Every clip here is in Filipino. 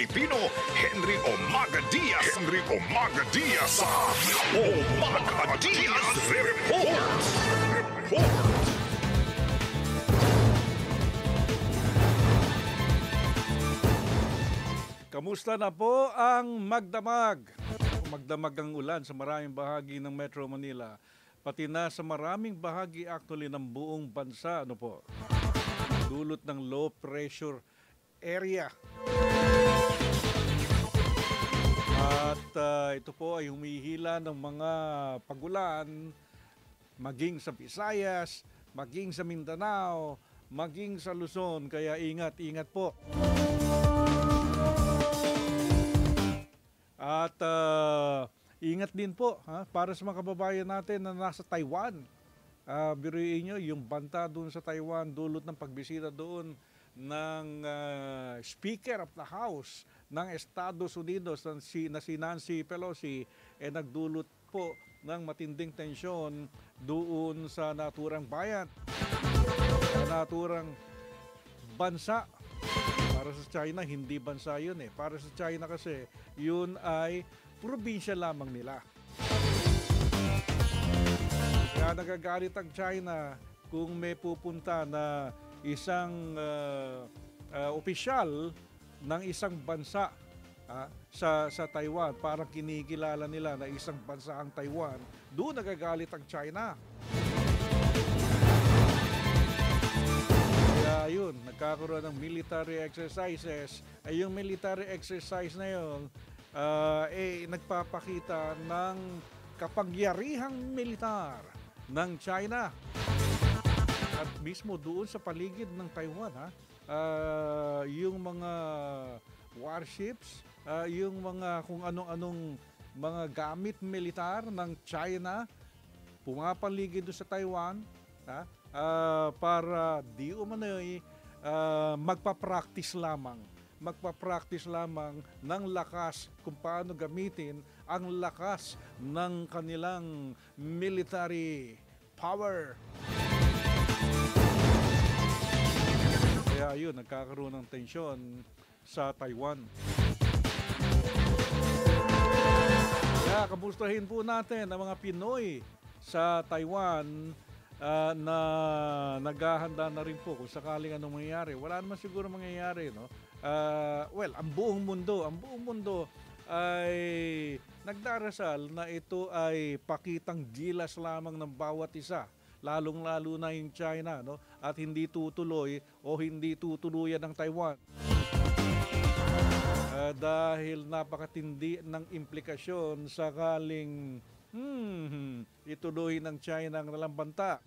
Pilipino, Henry Omaga-Diaz. Henry Omaga-Diaz sa Omaga Diaz Report. Kamusta na po ang magdamag? Magdamag ang ulan sa maraming bahagi ng Metro Manila, pati na sa maraming bahagi actually ng buong bansa, ano po? Dulot ng low pressure area. At ito po ay humihila ng mga pagulan, maging sa Visayas, maging sa Mindanao, maging sa Luzon, kaya ingat-ingat po. At ingat din po para sa mga kababayan natin na nasa Taiwan. Biruin nyo yung banta doon sa Taiwan, dulot ng pagbisita doon ng Speaker of the House ng Estados Unidos na si Nancy Pelosi, eh nagdulot po ng matinding tensyon doon sa naturang bayan, sa naturang bansa. Para sa China, hindi bansa yun eh. Para sa China kasi, yun ay probinsya lamang nila. Kaya nagagalit ang China kung may pupunta na isang opisyal ng isang bansa sa Taiwan. Parang kinikilala nila na isang bansa ang Taiwan. Doon nagagalit ang China. Ayun, nagkakaroon ng military exercises. Ay yung military exercise na yun nagpapakita ng kapangyarihang militar ng China. At mismo doon sa paligid ng Taiwan, yung mga warships, yung mga kung anong-anong mga gamit militar ng China pumapaligid doon sa Taiwan, para di umano'y magpapractice lamang ng lakas kung paano gamitin ang lakas ng kanilang military power. Kaya yun, nagkakaroon ng tensyon sa Taiwan. Kaya kamustahin po natin ang mga Pinoy sa Taiwan na naghahanda na rin po kung sakaling anong mangyayari. Wala naman siguro mangyayari, no? Ang buong mundo ay nagdarasal na ito ay pakitang gilas lamang ng bawat isa, lalong-lalo na yung China, no? At hindi tutuloy o hindi tutuluyan ng Taiwan. Dahil napakatindi ng implikasyon sakaling ituloy ng China ang nalambanta.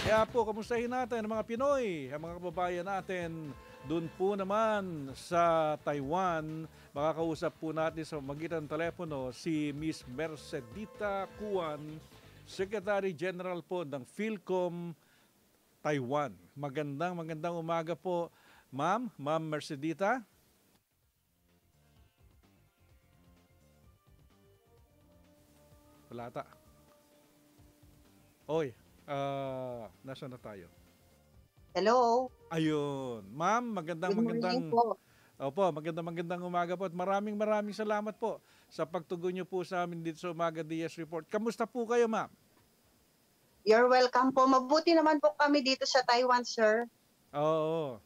Kaya po, kamustahin natin ang mga Pinoy, ang mga kababayan natin doon po naman sa Taiwan. Makakausap po natin sa magitan ng telepono si Miss Mercedita Kuan, Secretary General po ng Philcom Taiwan. Magandang umaga po, Ma'am Mercedita. Palata. Oy, nasaan na tayo? Hello. Ayun. Ma'am, magandang umaga po at maraming salamat po sa pagtugon niyo po sa amin dito sa Omaga Diaz Report. Kamusta po kayo, ma'am? You're welcome po. Mabuti naman po kami dito sa Taiwan, sir. Oo.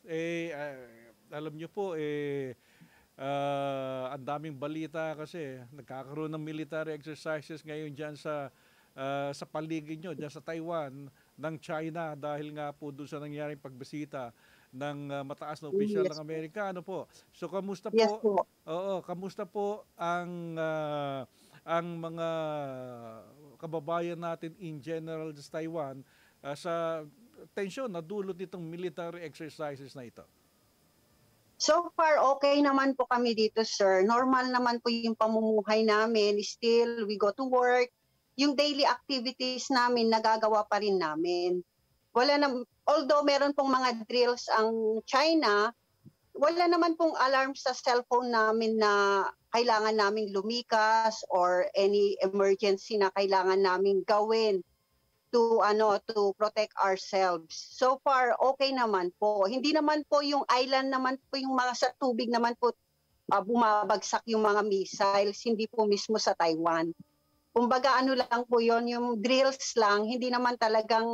Alam niyo po, ang daming balita kasi nagkakaroon ng military exercises ngayon dyan sa paligid nyo, dyan sa Taiwan ng China, dahil nga po doon sa nangyaring pagbisita ng mataas na opisyal ng Amerika, ano po. So kamusta po? Yes, po. Oo, kamusta po ang mga kababayan natin in general sa Taiwan sa tensyon na dulot nitong military exercises na ito? So far, okay naman po kami dito, sir. Normal naman po yung pamumuhay namin. Still, we go to work. Yung daily activities namin, nagagawa pa rin namin. Wala na, although meron pong mga drills ang China, wala naman pong alarm sa cellphone namin na kailangan naming lumikas or any emergency na kailangan naming gawin. to protect ourselves. So far, okay naman po. Hindi naman po yung island, naman po yung mga sa tubig naman po bumabagsak yung mga missiles, hindi po mismo sa Taiwan. Kumbaga ano lang po yon, yung drills lang, hindi naman talagang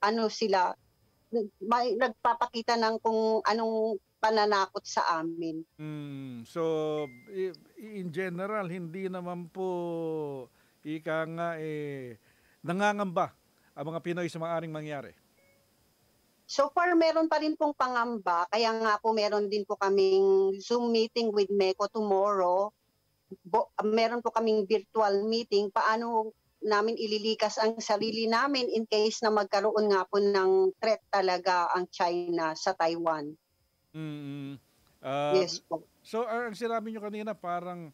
ano sila, nagpapakita ng kung anong pananakot sa amin. So, in general, hindi naman po ika nga nangangamba ang mga Pinoy sa maaring mangyari? So far, meron pa rin pong pangamba. Kaya nga po, meron din po kaming Zoom meeting with MECO tomorrow. Meron po kaming virtual meeting. Paano namin ililikas ang sarili namin in case na magkaroon nga po ng threat talaga ang China sa Taiwan. Yes po. So, ang sinabi nyo kanina, parang...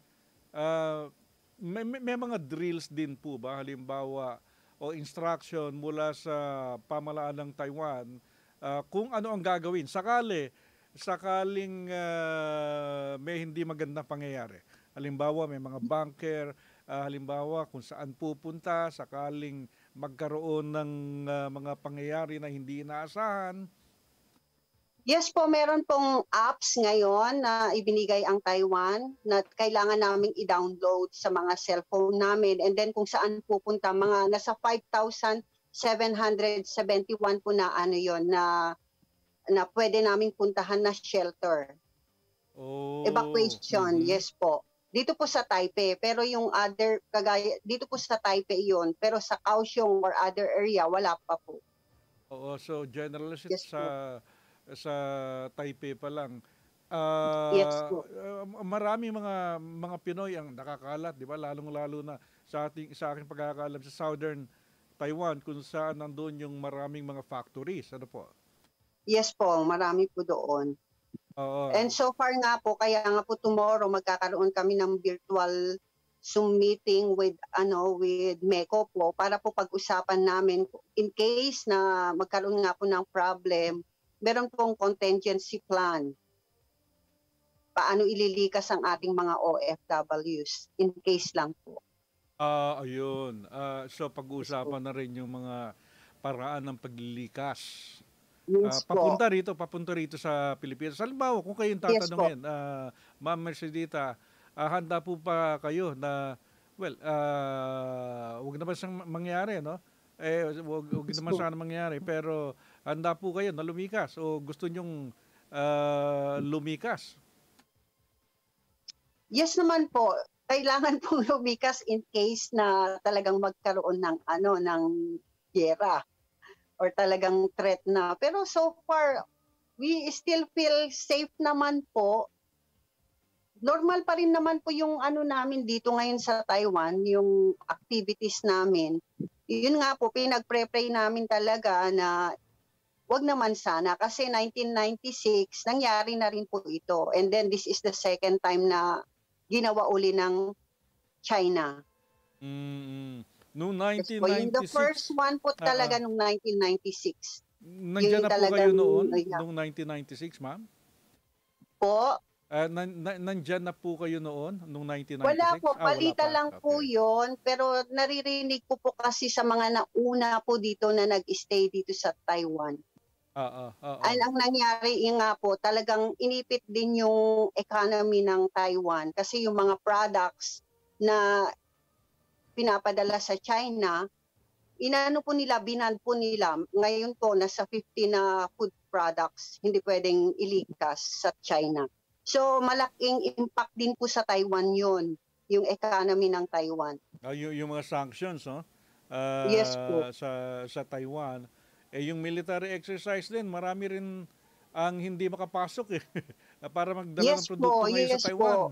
May mga drills din po ba, halimbawa, o instruction mula sa pamalaan ng Taiwan kung ano ang gagawin sakaling may hindi magandang pangyayari? Halimbawa, may mga bunker, halimbawa kung saan pupunta sakaling magkaroon ng mga pangyayari na hindi inaasahan. Yes po, meron pong apps ngayon na ibinigay ang Taiwan na kailangan naming i-download sa mga cellphone namin. And then kung saan pupunta, mga nasa 5,771 po na ano yon na pwede naming puntahan na shelter. Oh. Evacuation, yes po. Dito po sa Taipei, pero yung other, kagaya, dito po sa Taipei yon, pero sa Kaohsiung or other area, wala pa po. Oo, so generalist yes, sa Taipei pa lang. Yes, marami mga Pinoy ang nakakalat, di ba? Lalong-lalo na sa aking pagkakaalam sa Southern Taiwan kung saan nandoon yung maraming mga factories, ano po? Yes po, marami po doon. And so far nga po, kaya nga po tomorrow magkakaroon kami ng virtual Zoom meeting with MECO po para po pag-usapan namin in case na magkaroon nga po ng problem. Meron pong contingency plan. Paano ililikas ang ating mga OFWs in case lang po. Ayun. So pag-uusapan na rin yung mga paraan ng paglilikas. Yes, papunta rito sa Pilipinas. Halimbawa, kung kayong tatanungin, yes, Ma'am Mercedita, handa po pa kayo na, huwag naman siyang mangyari, no? Huwag naman sana mangyari, pero... Handa po kayo na lumikas o gusto nyong lumikas? Yes naman po. Kailangan pong lumikas in case na talagang magkaroon ng ng giyera or talagang threat na. Pero so far, we still feel safe naman po. Normal pa rin naman po yung namin dito ngayon sa Taiwan, yung activities namin. Yun nga po, pinagpre-pray namin talaga na wag naman sana kasi 1996 nangyari na rin po ito, and then this is the second time na ginawa uli ng China. Noong 1996. So, yung the first one po talaga noong 1996. Nandiyan na po kayo noon noong 1996, ma'am? Po. Nandiyan na po kayo noon, noong 1996? Wala po, balita lang po yun. Pero naririnig ko po kasi sa mga nauna po dito na nag-stay dito sa Taiwan. Ang nangyari nga po, talagang inipit din yung economy ng Taiwan. Kasi yung mga products na pinapadala sa China, binand po nila. Ngayon po, nasa 50 na food products, hindi pwedeng ilikas sa China. So, malaking impact din po sa Taiwan yun, yung economy ng Taiwan. Yung mga sanctions, no? Yes po. Sa Taiwan. Yung military exercise din, marami rin ang hindi makapasok eh, para magdala ng produkto ngayon sa Taiwan. Po.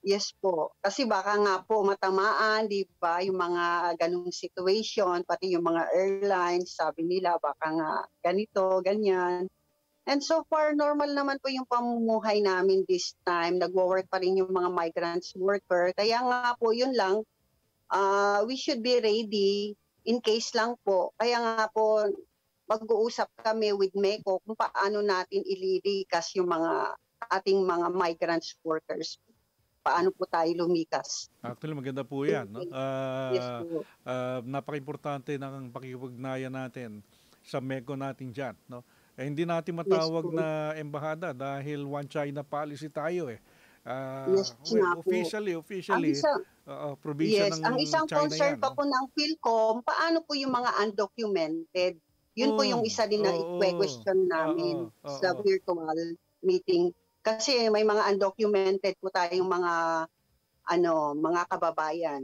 Yes po. Kasi baka nga po matamaan, di ba, yung mga ganung situation, pati yung mga airlines, sabi nila baka nga ganito, ganyan. And so far, normal naman po yung pamumuhay namin this time. Nagwo-work pa rin yung mga migrants worker. Kaya nga po, yun lang, we should be ready in case lang po. Kaya nga po, mag-uusap kami with MECO kung paano natin ililikas yung mga ating mga migrants workers. paano po tayo lumikas. Actually, maganda po yan. No? Napaka-importante ng pakikipag-ugnayan natin sa MECO natin dyan. No? Eh, hindi natin matawag na embahada dahil One China policy tayo eh. Officially, provision ng China yan. Ang isang concern pa po ng Philcom, paano po yung mga undocumented? Yun po yung isa din na i-question namin sa virtual meeting. Kasi may mga undocumented po tayong mga mga kababayan.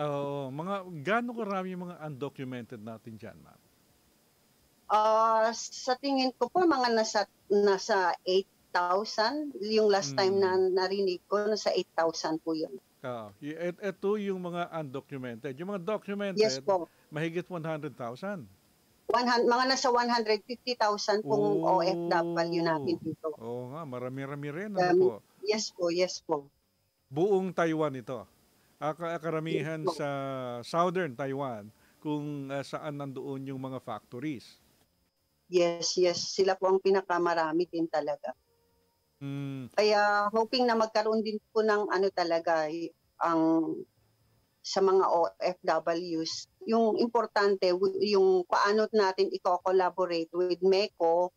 Oo, mga gaano karami yung mga undocumented natin diyan, ma'am? Sa tingin ko po mga nasa 8,000 yung last time na narinig ko, nasa 8,000 po 'yun. Ito yung mga undocumented. Yung mga documented, yes, mahigit 100,000. Mga nasa 150,000 pong OFW natin dito. Oo nga, marami-rami rin. Ano po? Yes po, yes po. Buong Taiwan ito. Karamihan sa southern Taiwan kung saan nandoon yung mga factories. Yes, yes. Sila po ang pinakamarami din talaga. Kaya hoping na magkaroon din po ng sa mga OFWs, yung importante, yung paano natin i-collaborate with MECO,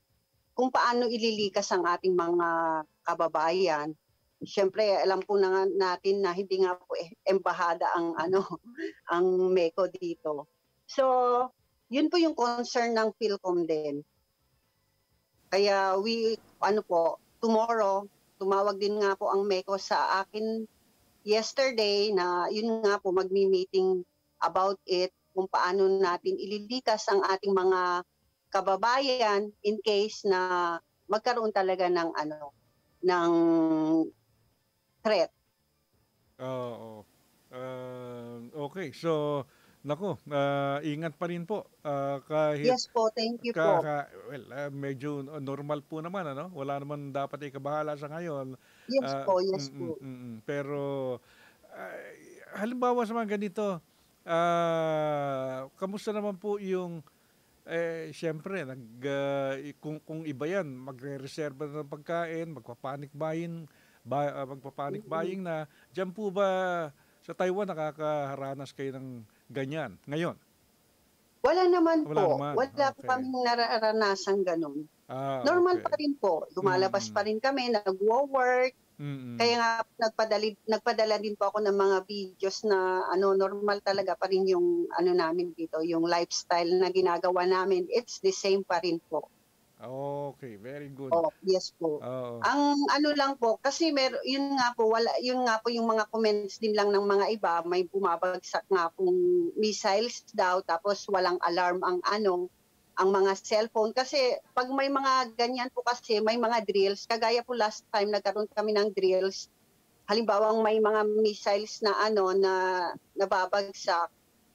kung paano ililikas ang ating mga kababayan. Siyempre, alam po na natin na hindi nga po embahada ang MECO dito. So, yun po yung concern ng Philcom din. Kaya tomorrow, tumawag din nga po ang MECO sa akin yesterday na yun nga po magmi-meeting about it kung paano natin ililikas ang ating mga kababayan in case na magkaroon talaga ng ng threat. Oo. Okay, so nako, ingat pa rin po kahit yes po, thank you po. Medyo normal po naman wala naman dapat ikabahala sa ngayon. Yes po, yes po. Pero halimbawa sa mga ganito, kamusta naman po yung siyempre kung iba yan, magre-reserve ng pagkain, magpapanic buying na. Diyan po ba sa Taiwan nakakaharanas kayo ng ganyan ngayon? Wala naman po kaming nararanasan ganun. Normal pa rin po. Lumalabas pa rin kami, nag-work. Kaya nga nagpadala din po ako ng mga videos na normal talaga pa rin yung namin dito, yung lifestyle na ginagawa namin. It's the same pa rin po. Okay, very good. Yes po. Ang lang po kasi yun nga po yung mga comments din lang ng mga iba, may bumabagsak nga pong missiles daw tapos walang alarm ang mga cellphone. Kasi pag may mga ganyan po kasi, may mga drills, kagaya po last time nagkaroon kami ng drills, halimbawa may mga missiles na nababagsak,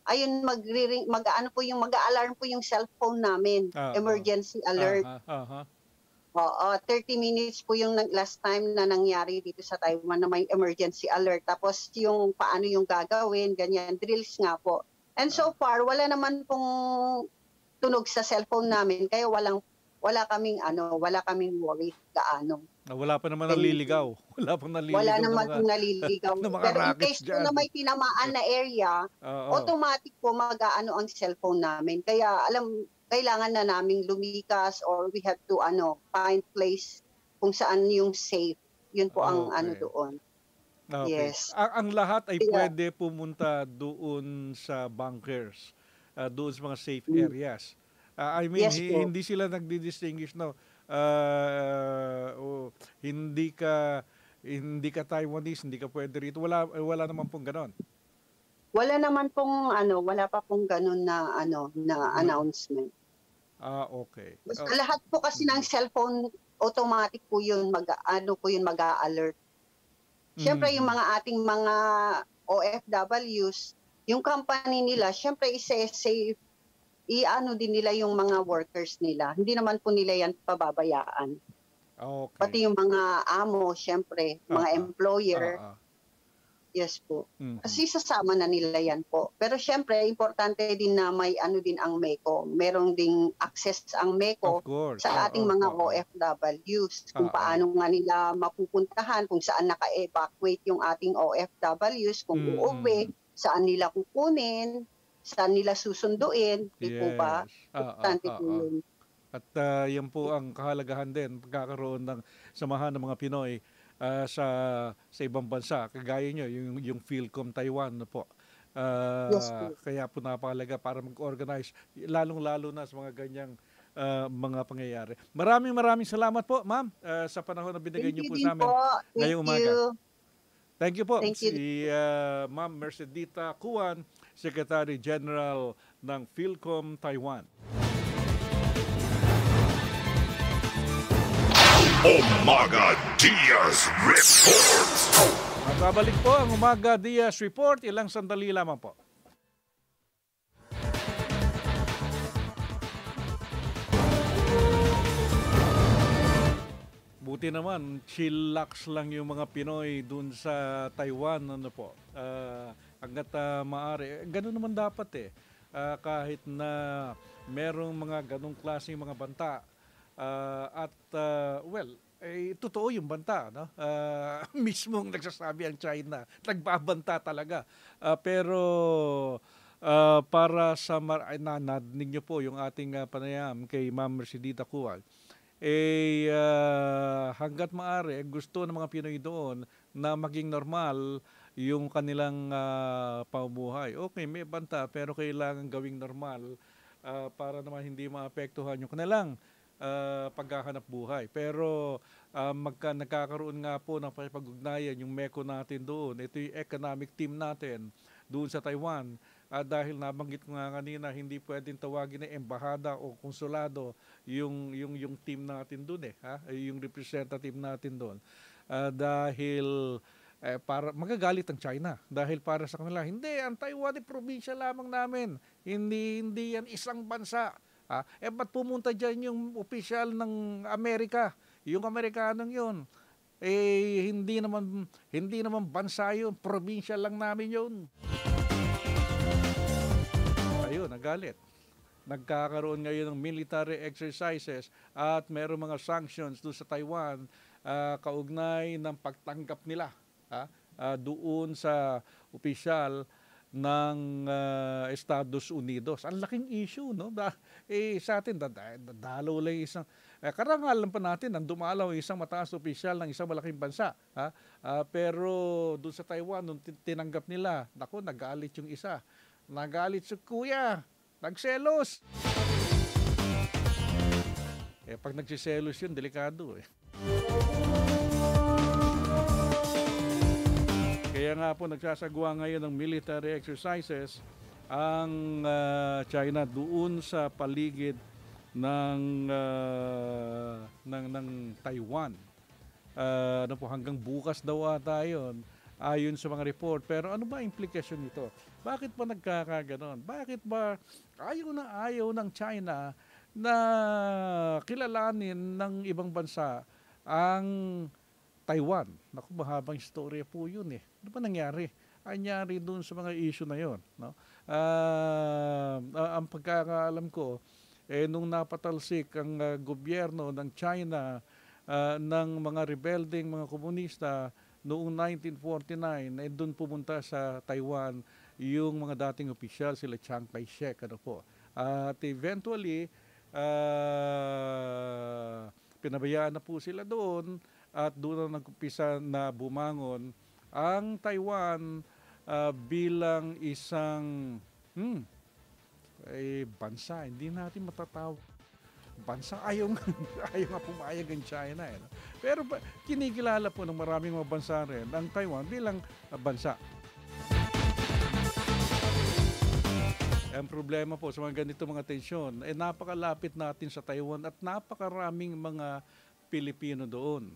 ayun mag-a-alarm po yung cellphone namin, emergency alert. 30 minutes po yung last time na nangyari dito sa Taiwan na may emergency alert. Tapos yung paano yung gagawin, ganyan, drills nga po. And so far, wala naman pong tunog sa cellphone namin, kaya wala kaming worry gaano. Wala pa naman naliligaw. Wala naman pong naliligaw. Pero in case po na may tinamaan na area, automatic po ang cellphone namin. Kaya kailangan na naming lumikas or we have to find place kung saan yung safe. Yun po ang doon. Okay. Yes. Ang lahat ay pwede pumunta doon sa bunkers. Doon sa mga safe areas. Hindi sila nagdi-distinguish hindi ka Taiwanese, hindi ka pwede rito. Wala naman pong ganon. Wala naman pong wala pa pong ganon na announcement. Okay. Lahat po kasi ng cellphone automatic po 'yun mag-a-alert. Siyempre yung mga ating mga OFWs, yung company nila, syempre i-safe, din nila yung mga workers nila. Hindi naman po nila yan pababayaan. Pati yung mga amo, syempre, mga employer. Yes po. Kasi sasama na nila yan po. Pero syempre, importante din na may ano din ang MECO. Merong ding access ang MECO sa ating mga OFWs. Kung paano nga nila mapupuntahan, kung saan naka-evacuate yung ating OFWs, kung uuwi, saan nila kukunin, saan nila susunduin. Di po ba? Importante po yun. At yan po ang kahalagahan din, pagkakaroon ng samahan ng mga Pinoy sa ibang bansa, kagaya nyo, yung Philcom Taiwan na po. Kaya po napakalaga para mag-organize, lalong-lalo na sa mga ganyang mga pangyayari. Maraming salamat po, ma'am, sa panahon na binigay niyo po sa amin ngayong umaga. Thank you po. Si Ma'am Mercedita Kuan, Secretary General ng Philcom Taiwan. Omaga Diaz Report. Magbabalik po ang Omaga Diaz Report, ilang sandali lamang po. Buti naman, chillax lang yung mga Pinoy dun sa Taiwan, ano po. Hanggat maaari, ganun naman dapat eh. Kahit na merong mga ganung klaseng mga banta, totoo yung banta, no? Mismong nagsasabi ang China, nagbabanta talaga. Pero para sa narinig niyo po yung ating panayam kay Ma'am Mercedita Kuan, hanggat maaari, gusto ng mga Pinoy doon na maging normal yung kanilang pamumuhay. Okay, may banta, pero kailangan gawing normal para naman hindi maapektuhan yung kanilang paghahanap buhay. Pero nagkakaroon nga po ng pag-ugnayan yung MECO natin doon. Ito yung economic team natin doon sa Taiwan. Dahil nabanggit ko nga kanina, hindi pwedeng tawagin na embahada o konsulado yung team natin doon eh. Yung representative natin doon. Dahil para magagalit ang China. Dahil para sa kanila, hindi, ang Taiwan ay probinsya lamang namin. Hindi yan isang bansa. Ba't pumunta dyan yung opisyal ng Amerika? Yung Amerikanong yun, hindi naman bansa yun, probinsya lang namin yun. Ayun, nagalit. Nagkakaroon ngayon ng military exercises at meron mga sanctions doon sa Taiwan kaugnay ng pagtanggap nila doon sa opisyal ng Estados Unidos. Ang laking issue, no? Sa atin, dadalaw lang isang... Karangalan pa natin, ang dumalaw isang mataas opisyal ng isang malaking bansa. Pero doon sa Taiwan, nung tinanggap nila, naku, nagalit yung isa. Nagalit si kuya. Nagselos. Pag nagsiselos yun, delikado eh. Kaya nga po nagsasagawa ngayon ng military exercises ang China doon sa paligid ng Taiwan. Hanggang bukas daw ata yun, ayon sa mga report. Pero ano ba implication nito? Bakit ba nagkakaganon? Bakit ba ayaw ng China na kilalanin ng ibang bansa ang Taiwan? Naku, mahabang istorya po yun eh. Ano ba nangyari? Anyari doon sa mga issue na yun. No? Ang pagkakaalam ko, nung napatalsik ang gobyerno ng China ng mga rebelding mga komunista noong 1949, doon pumunta sa Taiwan yung mga dating opisyal, sila Chiang Kai-shek. Ano po? At eventually, pinabayaan na po sila doon. At doon na nag-umpisa na bumangon ang Taiwan bilang isang bansa. Hindi natin matatawa. Bansa, ayaw nga pumayag ang China. Eh. Pero kinikilala po ng maraming mga bansa rin ang Taiwan bilang bansa. Ang problema po sa mga ganito mga tensyon, napakalapit natin sa Taiwan at napakaraming mga Pilipino doon.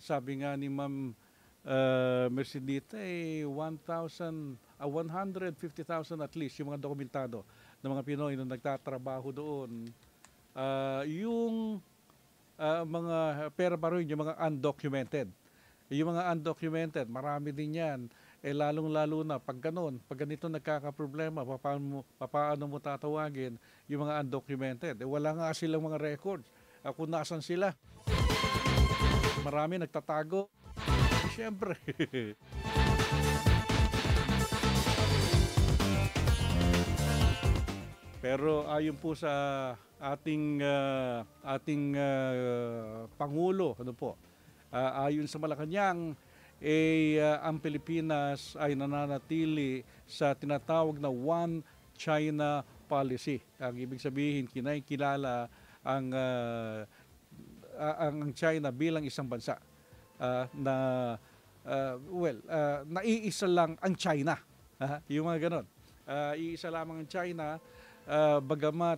Sabi nga ni Ma'am Mercedita, 150,000 at least yung mga dokumentado ng mga Pinoy na nagtatrabaho doon. Mga pera ba rin, yung mga undocumented. Marami din yan eh lalong-lalo na pag ganun, pag ganito nagkakaproblema, paano mo tatawagin yung mga undocumented? Eh, wala nga silang mga record kung nasan sila. Marami nagtatago. Siyempre. Pero ayon po sa ating Pangulo, ano po, ayon sa Malacanang, ang Pilipinas ay nananatili sa tinatawag na One China Policy. Ang ibig sabihin, kinikilala ang China bilang isang bansa na naiisa lang ang China. Yung mga ganon. Iisa lamang ang China. Bagamat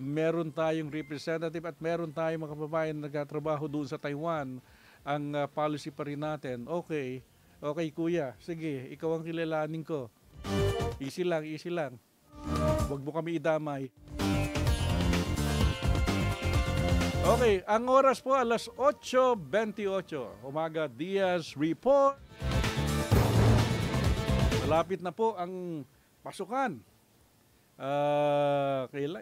meron tayong representative at meron tayong mga kababayan na nagtatrabaho doon sa Taiwan, ang policy pa rin natin, okay kuya, sige, ikaw ang kilalanin ko. Easy lang, huwag mo kami idamay. Okay, ang oras po, alas 8:28, Omaga Diaz Report. Malapit na po ang pasukan.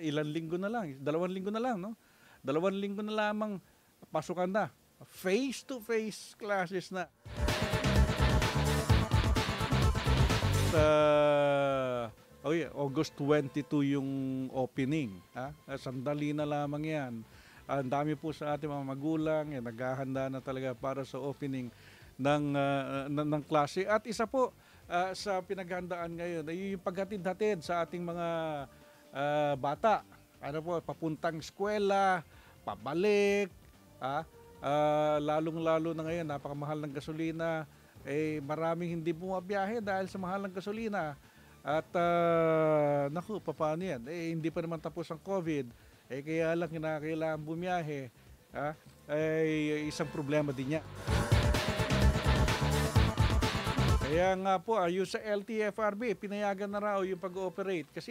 Ilan linggo na lang, 2 linggo na lang, no? 2 linggo na lamang pasukan na. Face-to-face classes na. August 22 yung opening. Sandali na lamang yan. Ang dami po sa ating mga magulang, naghahanda na talaga para sa opening ng klase. At isa po, sa pinaghandaan ngayon ay yung paghatid-hatid sa ating mga bata. Ano po, papuntang eskwela, pabalik, lalong-lalo na ngayon, napakamahal ng gasolina. Maraming hindi bumabiyahe dahil sa mahal ng gasolina. At naku, paano yan? Hindi pa naman tapos ang COVID. Kaya lang kinakailangan bumiyahe. Isang problema din niya. Kaya nga po, yung sa LTFRB, pinayagan na raw yung pag-ooperate kasi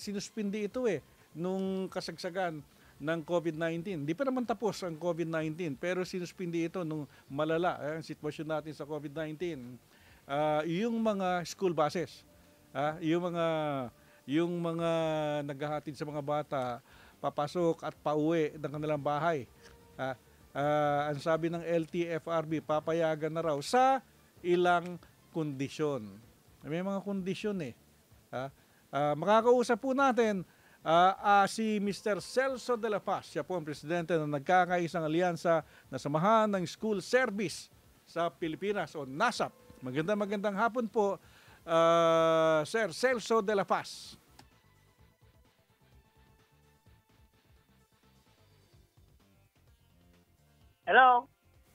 sinuspindi ito nung kasagsagan ng COVID-19. Hindi pa naman tapos ang COVID-19 pero sinuspindi ito nung malala ang sitwasyon natin sa COVID-19. Yung mga school buses, yung mga naghahatid sa mga bata, papasok at pauwi ng kanilang bahay. Ang sabi ng LTFRB, papayagan na raw sa ilang kondisyon. May mga kondisyon makakausap po natin si Mr. Celso de la Paz. Siya po ang presidente ng nagkakaisang alyansa na samahan ng school service sa Pilipinas o NASAP. Magandang hapon po, Sir Celso de la Paz. Hello.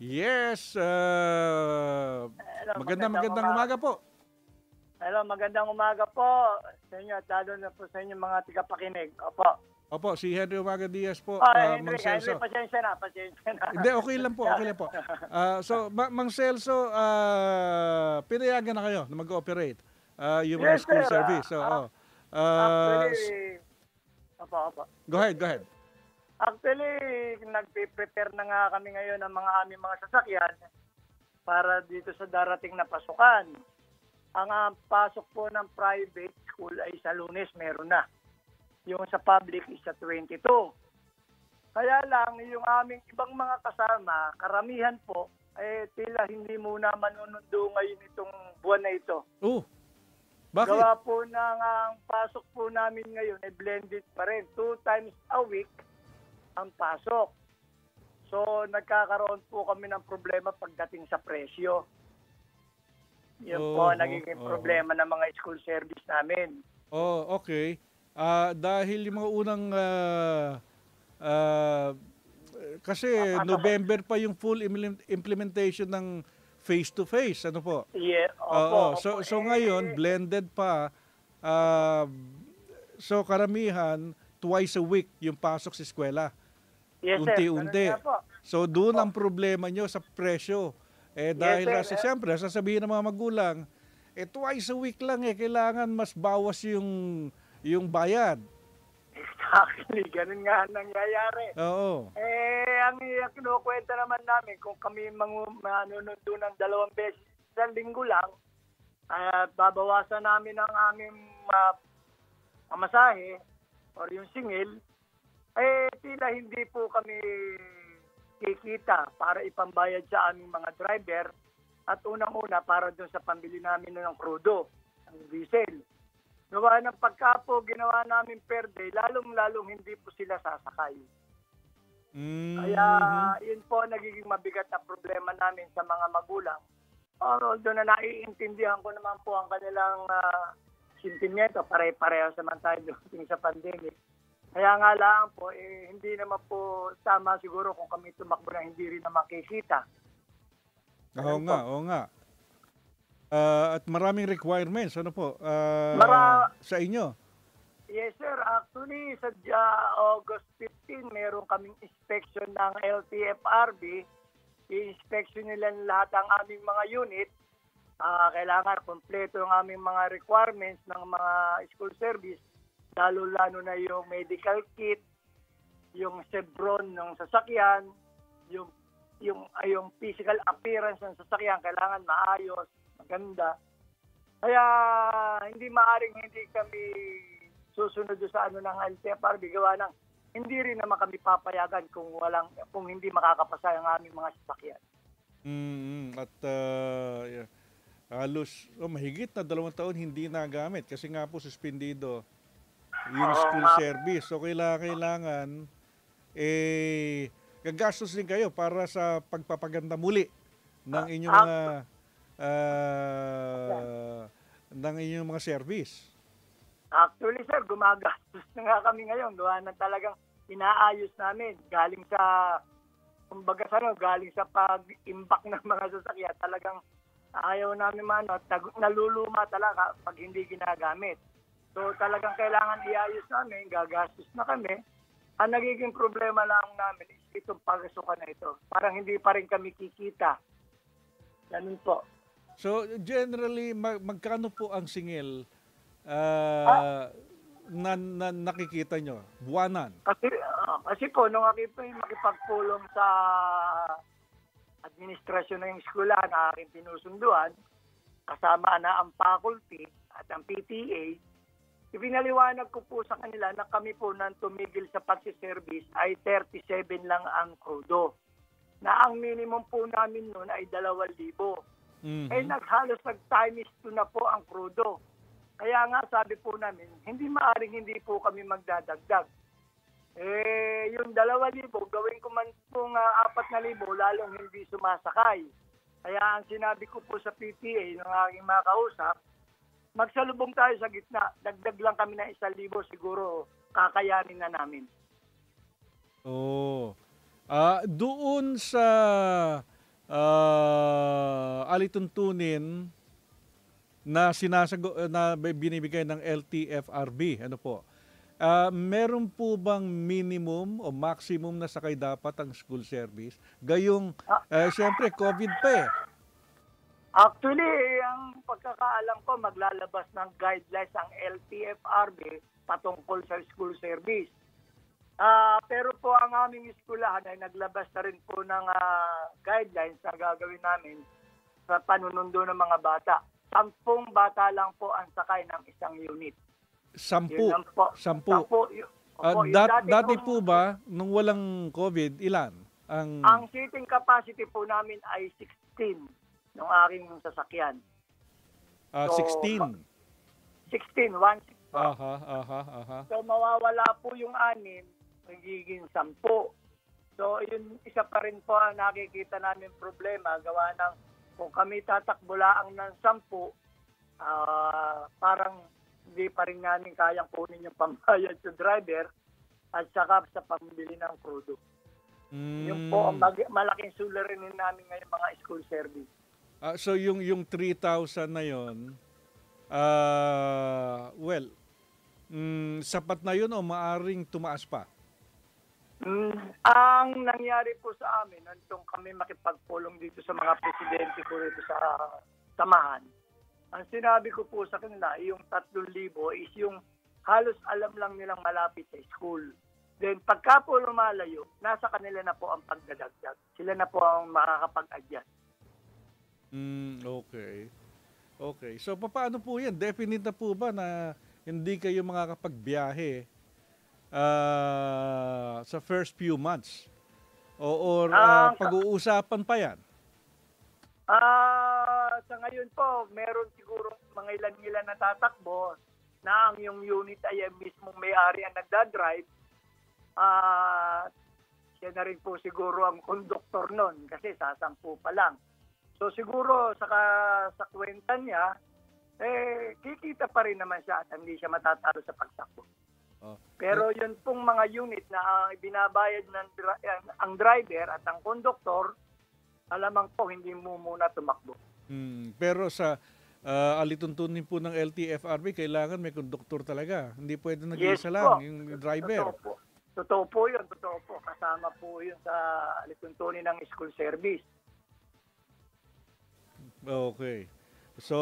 Yes. Hello, magandang umaga po. Hello, magandang umaga po sa inyo at lalo na po sa inyo mga tigapakinig. Opo. Opo, si Henry Omaga-Diaz po. Henry, pasensya na. Hindi, okay lang po, okay lang po. So, Mang Celso, pinayagan na kayo na mag-ooperate yung yes, school sir. Service. So, actually, opo. Go ahead. Actually, nagpe-prepare na nga kami ngayon ng mga aming mga sasakyan para dito sa darating na pasukan. Ang pasok po ng private school ay sa Lunes, meron na. Yung sa public is sa 22. Kaya lang, yung aming ibang mga kasama, karamihan po, tila hindi muna manunundo ngayon itong buwan na ito. Oo. Bakit? Gawa po na ang pasok po namin ngayon ay blended pa rin. 2 times a week. Ang pasok. So, nagkakaroon po kami ng problema pagdating sa presyo. Yun po, nagiging problema ng mga school service namin. Oh, okay. Dahil yung mga unang... kasi November pa yung full implementation ng face-to-face. Ano po? Yeah, opo. So, ngayon, blended pa. So, karamihan, twice a week yung pasok sa eskwela. Yes, unti-unti. So doon ang problema nyo sa presyo. Dahil siyempre, sasabihin ng mga magulang, twice a week lang kailangan mas bawas yung bayad. Exactly, ganun nga nangyayari. Oo. Ang kinukwenta naman namin, kung kami manunundo ng 2 beses isang linggo lang, babawasan namin ang aming pamasahe or yung singil, eh tila hindi po kami kikita para ipambayad sa aming mga driver at unang-una para doon sa pambili namin ng krudo, ang diesel. Gawa ng pagkapo, ginawa namin per day, lalong-lalong hindi po sila sasakay. Mm-hmm. Kaya yun po nagiging mabigat na problema namin sa mga magulang. Although na naiintindihan ko naman po ang kanilang sentimiento, pare-pareho naman tayo dumating sa pandemic. Kaya nga lang po, eh, hindi naman po tama siguro kung kami tumakbo na hindi rin naman kikita. Oo nga, oo nga. At maraming requirements, ano po, sa inyo? Yes, sir. Actually, sa August 15, meron kaming inspection ng LTFRB. I-inspection nila lahat ang aming mga unit. Kailangan kompleto ang aming mga requirements ng mga school service. Lalo-lalo na yung medical kit, yung chevron ng sasakyan, yung physical appearance ng sasakyan, kailangan maayos. Maganda. Kaya hindi maaring hindi kami susunod sa ano ng LTFRB. Gawa ng hindi rin naman kami papayagan kung hindi makakapasa ang aming mga sasakyan. At halos mahigit na 2 taon hindi nagamit kasi nga po suspendido yung school service. So kailangan eh gagastos din kayo para sa pagpapaganda muli ng inyong mga ng inyong mga service. Actually, sir, gumagastos na nga kami ngayon. Gawa na talagang inaayos namin. Galing sa, kumbaga sa ano, galing sa pag-impact ng mga sasakyan. Talagang ayaw namin mano, naluluma talaga pag hindi ginagamit. So talagang kailangan iayos namin, gagastos na kami. Ang nagiging problema lang namin is itong pagsukan na ito. Parang hindi pa rin kami kikita. Ganun po. So, generally, magkano po ang singil na nakikita nyo? Buwanan? Kasi po, nung aking makipagpulong sa administrasyon ng eskwelahan na aking pinusunduan, kasama na ang faculty at ang PTA, ipinaliwanag ko po sa kanila na kami po nang tumigil sa pagsiservice ay 37 lang ang krudo. Na ang minimum po namin noon ay 2,000. Eh, naghalos nag-times 2 na po ang krudo. Kaya nga sabi po namin, hindi maaring hindi po kami magdadagdag. Eh, yung 2,000, gawin ko man po nga 4,000, lalong hindi sumasakay. Kaya ang sinabi ko po sa PTA ng aking mga kausap, magsalubong tayo sa gitna, dagdag lang kami na 1,000, siguro kakayanin na namin. Oo. Doon sa alituntunin na na binibigay ng LTFRB, ano po? Meron po bang minimum o maximum na sakay dapat ang school service? Gayong siyempre COVID pa eh. Actually, ang pagkakaalam ko maglalabas ng guidelines ang LTFRB patungkol sa school service. Pero po ang aming eskwelahan ay naglabas na rin po ng guidelines na gagawin namin sa panunundo ng mga bata. 10 bata lang po ang sakay ng isang unit. 10? Dati po ba, nung walang COVID, ilan? Ang seating capacity po namin ay 16 ng aking sasakyan. 16? 1-6. So mawawala po yung 6. Magiging 10. So, yun, isa pa rin po ang nakikita namin problema. Gawa ng, kung kami tatakbulaang ng 10, parang hindi pa rin namin kayang kunin yung pambayad sa driver at saka sa pambili ng krudo. Yung po, malaking suliranin namin ngayon mga school service. So, yung 3,000 na yun, sapat na yun o maaring tumaas pa? Ang nangyari po sa amin, nung kami makipagpulong dito sa mga presidente ko dito sa samahan, ang sinabi ko po sa kanila, yung 3,000 is yung halos alam lang nilang malapit sa school. Then pagka po lumalayo, nasa kanila na po ang pagdadagdag. Sila na po ang makakapag-adjust. Okay. Okay. So, paano po yan? Definite na po ba na hindi kayo makakapagbiyahe sa first few months? Or pag-uusapan pa yan? Sa ngayon po, meron siguro mga ilan-ilan na tatakbo na ang yung unit ay mismo may-ari ang nagdadrive. Siya na rin po siguro ang conductor nun kasi sasampu pa lang. So siguro sa kwenta niya, kikita pa rin naman siya at hindi siya matatalo sa pagtakbo. Oh. Pero yun pong mga unit na binabayad ng ang driver at ang conductor, alamang po hindi mo muna tumakbo. Pero sa alituntunin po ng LTFRB, kailangan may conductor talaga. Hindi pwede nag-iisa lang yung driver. Totoo po yun, totoo po. Kasama po yun sa alituntunin ng school service. Okay. So,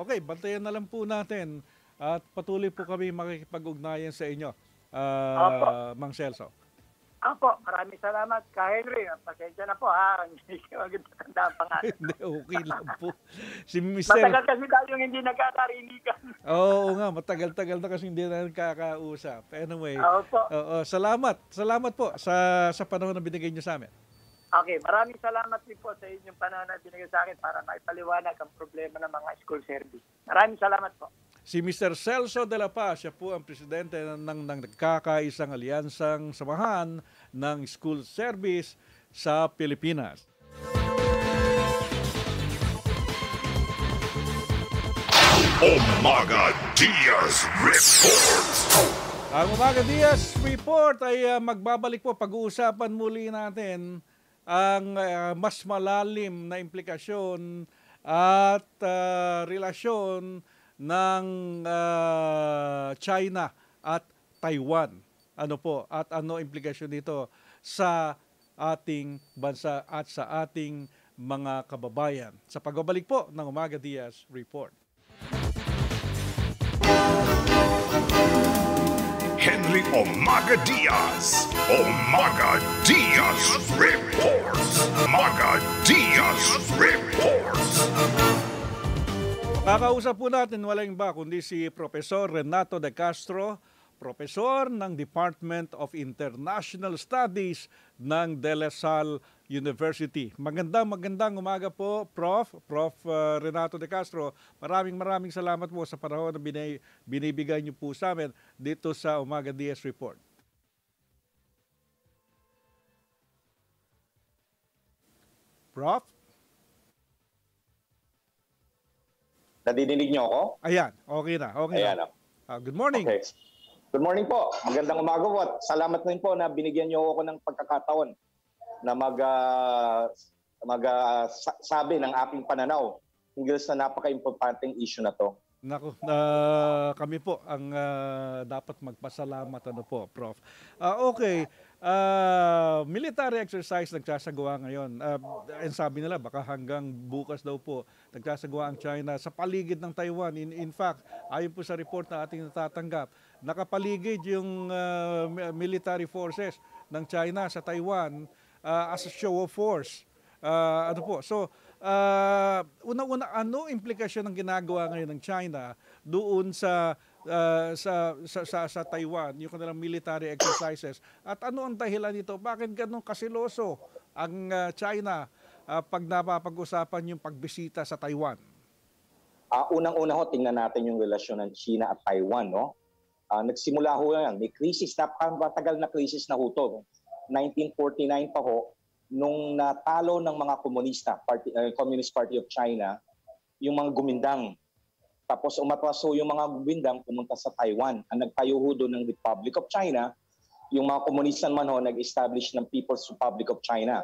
okay, bantayan na lang po natin. At patuloy po kami makikipag-ugnayan sa inyo, Mang Celso. Ako, maraming salamat ka, Henry. Pasensya na po, ha? Magandang pangalan. Hindi, okay lang po. Si Mr. Matagal kasi tayong hindi nagkakarinigan. Oo nga, matagal-tagal na kasi hindi na kakausap. Anyway, salamat. Salamat po sa panahon na binigay niyo sa amin. Okay, maraming salamat din po sa inyong panahon na binigay sa akin para maipaliwanag ang problema ng mga school service. Maraming salamat po. Si Mr. Celso de la Paz, siya po ang presidente ng nagkakaisang alyansang samahan ng school service sa Pilipinas. Omaga Diaz Report. Ang Omaga Diaz Report ay magbabalik po, pag-uusapan muli natin ang mas malalim na implikasyon at relasyon ng China at Taiwan. Ano po? At ano implikasyon dito sa ating bansa at sa ating mga kababayan? Sa pagbabalik po ng Omaga Diaz Report. Henry Omaga Diaz, Omaga Diaz Report, Omaga Diaz Report. Kakausap po natin, wala yung ba, kundi si Professor Renato De Castro, Professor ng Department of International Studies ng De La Salle University. Magandang umaga po, Prof. Renato De Castro. Maraming salamat po sa panahon na binibigay niyo po sa amin dito sa Omaga Diaz Report. Prof? Nadidinig niyo ako? Ayan, okay na. Okay. Ayan na. Good morning. Okay. Good morning po. Magandang umaga po. Salamat din po na binigyan niyo ako ng pagkakataon na magsabi ng aking pananaw hinggil sa napaka-importanteng issue na to. Naku, kami po ang dapat magpasalamat, ano po, Prof. Okay. Military exercise nagsasagawa ngayon. And sabi nila baka hanggang bukas daw po nagsasagawa ang China sa paligid ng Taiwan. In fact, ayon po sa report na ating natatanggap, nakapaligid yung military forces ng China sa Taiwan as a show of force. Ano po? So, una-una, ano implikasyon ng ginagawa ngayon ng China doon sa Taiwan, yung kanilang military exercises? At ano ang dahilan nito? Bakit ganun kasiloso ang China pag napapag-usapan yung pagbisita sa Taiwan? Unang-una ho, tingnan natin yung relasyon ng China at Taiwan. No? Nagsimula ho yan. May krisis, napakatagal na krisis na ho to. 1949 pa ho, nung natalo ng mga komunista, Communist Party of China, yung mga gumindang. Tapos umatras yung mga gumindang pumunta sa Taiwan. Ang nagtayo ho doon ng Republic of China, yung mga komunista naman ho nag-establish ng People's Republic of China.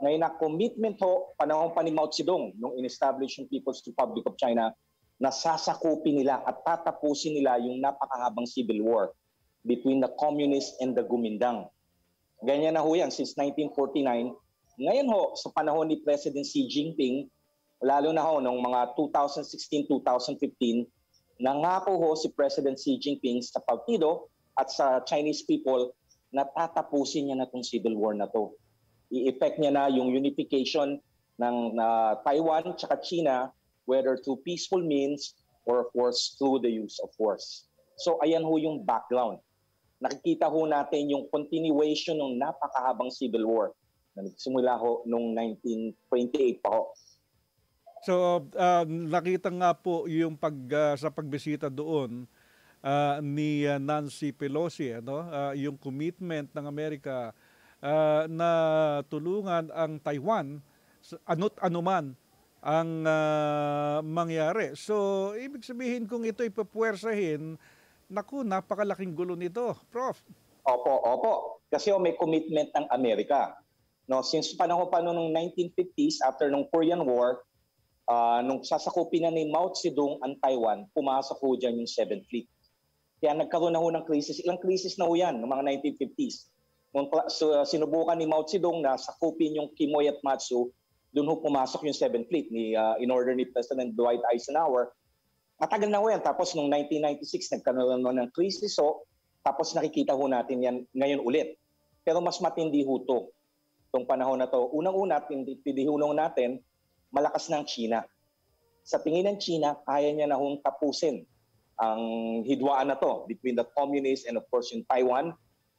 Ngayon na commitment ho, panahon pa ni Mao Zedong, nung in-establish yung People's Republic of China, nasasakupin nila at tatapusin nila yung napakahabang civil war between the communists and the gumindang. Ganyan na ho yan since 1949. Ngayon ho, sa panahon ni President Xi Jinping, lalo na ho, noong mga 2016-2015, nangako ho si President Xi Jinping sa partido at sa Chinese people na tatapusin niya na itong civil war na to. I-effect niya na yung unification ng Taiwan at China, whether through peaceful means or of course through the use of force. So ayan ho yung background. Nakikita ho natin yung continuation ng napakahabang civil war na nagsimula ho noong 1928 pa ho. So nakita nga po yung sa pagbisita doon ni Nancy Pelosi, ano? Yung commitment ng Amerika na tulungan ang Taiwan ano't anuman ang mangyari. So ibig sabihin kung ito ipapuwersahin, naku, napakalaking gulo nito, Prof. Opo, opo. Kasi may commitment ng Amerika. No, since panahon pa noong 1950s, after ng Korean War, nung sasakupin na ni Mao Zedong ang Taiwan, pumasok ho dyan yung Seventh Fleet. Kaya nagkaroon na ho ng crisis. Ilang crisis na ho yan noong mga 1950s. Nung sinubukan ni Mao Zedong na sakupin yung Kimoy at Matsu, doon ho pumasok yung Seventh Fleet in order ni President Dwight Eisenhower. Matagal na ho yan. Tapos noong 1996, nagkaroon ng crisis. So, tapos nakikita ho natin yan ngayon ulit. Pero mas matindi ho ito. Itong panahon na to. Unang-una, tindihunong natin, malakas ng China. Sa tingin ng China, kaya niya na hong tapusin ang hidwaan na to between the communists and of course in Taiwan.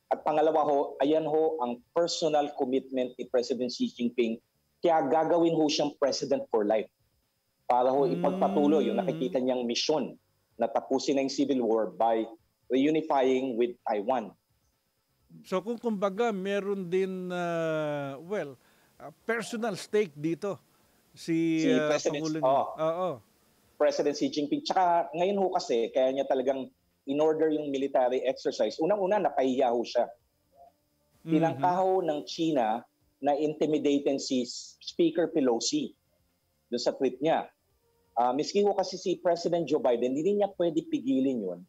At pangalawa ho, ayan ho ang personal commitment ni President Xi Jinping. Kaya gagawin ho siyang president for life. Para ho ipagpatuloy yung nakikita niyang misyon na tapusin ang civil war by reunifying with Taiwan. So kung kumbaga meron din, personal stake dito si President, President Xi Jinping. Tsaka ngayon ho kasi, kaya niya talagang in-order yung military exercise. Unang-una, nakahiya ho siya. Tinangkaho ng China na intimidating si Speaker Pelosi doon sa trip niya. Miski ho kasi si President Joe Biden, hindi niya pwede pigilin yun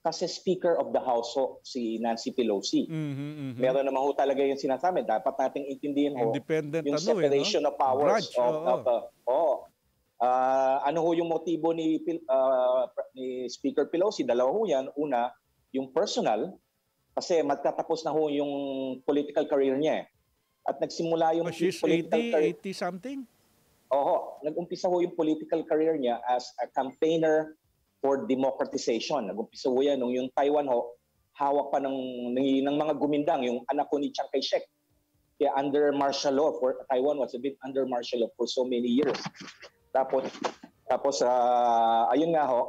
kasi Speaker of the House ho, si Nancy Pelosi. Meron naman ho talaga yung sinasabi. Dapat nating intindihin ho yung separation of powers. Ano ho yung motibo ni Speaker Pelosi? Dalawa ho yan. Una, yung personal kasi magtatapos na ho yung political career niya. At nagsimula yung political career. 80-something? Oho, nag-umpisa ho yung political career niya as a campaigner for democratization. Nag-umpisa ho yan nung yung Taiwan ho, hawak pa ng mga gumindang, yung anak ko ni Chiang Kai-shek. Kaya under martial law, Taiwan was a bit under martial law for so many years. Tapos ayun nga ho,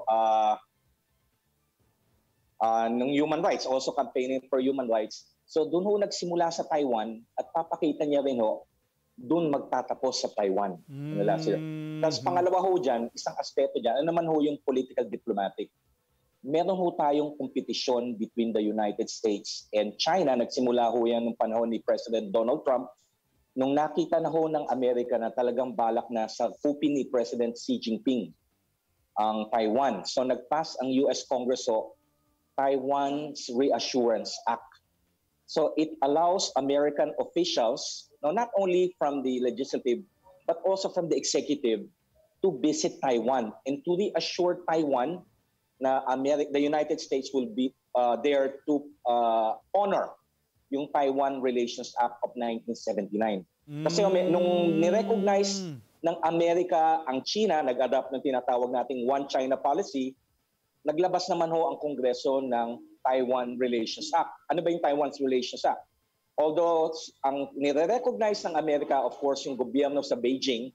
ng human rights, also campaigning for human rights. So doon ho nagsimula sa Taiwan at papakita niya rin ho, doon magtatapos sa Taiwan. Tapos pangalawa ho dyan, isang aspeto dyan, ano naman ho yung political diplomatic. Meron ho tayong kompetisyon between the United States and China. Nagsimula ho yan noong panahon ni President Donald Trump. Nung nakita na ho ng Amerika na talagang balak na sa kupin ni President Xi Jinping ang Taiwan. So nagpass ang US Congress ho, Taiwan's Reassurance Act. So it allows American officials, no, not only from the legislative, but also from the executive, to visit Taiwan and to reassure Taiwan na the United States will be there to honor yung Taiwan Relations Act of 1979. Kasi nung nirecognize ng Amerika ang China, nag-adapt ng tinatawag nating One China Policy, naglabas naman ho ang Kongreso ng Taiwan Relations Act. Ano ba yung Taiwan's Relations Act? Although ang nire-recognize ng Amerika, of course, yung gobyerno sa Beijing,